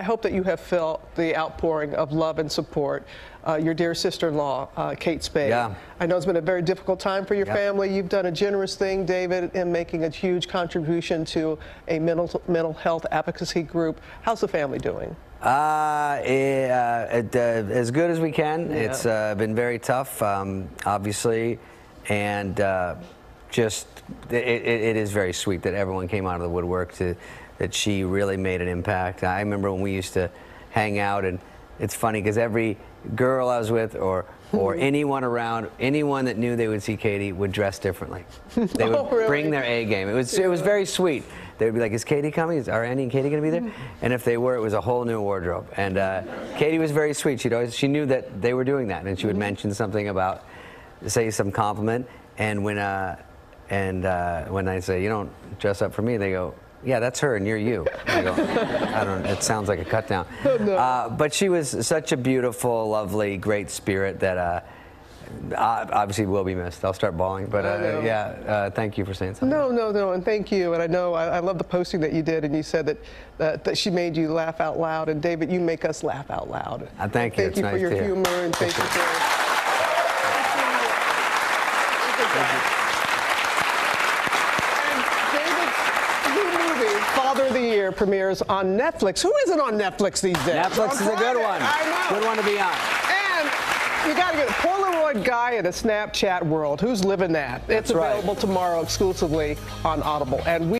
I hope that you have felt the outpouring of love and support. Your dear sister-in-law, Kate Spade. Yeah. I know it's been a very difficult time for your family. You've done a generous thing, David, in making a huge contribution to a mental health advocacy group. How's the family doing? As good as we can. Yeah. It's been very tough, obviously, and just it is very sweet that everyone came out of the woodwork that she really made an impact. I remember when we used to hang out, and it's funny because every girl I was with or anyone around, anyone that knew they would see Katie would dress differently. They would bring their A game. It was very sweet. They would be like, is Katie coming? Are Andy and Katie going to be there? And if they were, it was a whole new wardrobe. And Katie was very sweet. She knew that they were doing that, and she would mention something about, say, some compliment. And when I say, you don't dress up for me, they go, yeah, that's her, and you're you. I go, I don't know, it sounds like a cut down. No. But she was such a beautiful, lovely, great spirit that obviously will be missed. I'll start bawling, but thank you for saying something. No, and thank you. And I know, I love the posting that you did, and you said that she made you laugh out loud, and David, you make us laugh out loud. Thank you. It's nice to hear. Thank you for your humor, and thank you for... Father of the Year premieres on Netflix. Who isn't on Netflix these days? Netflix is a good one. I know. Good one to be on. And you got to get Polaroid guy in a Snapchat world. Who's living that? That's right. It's available tomorrow exclusively on Audible. And we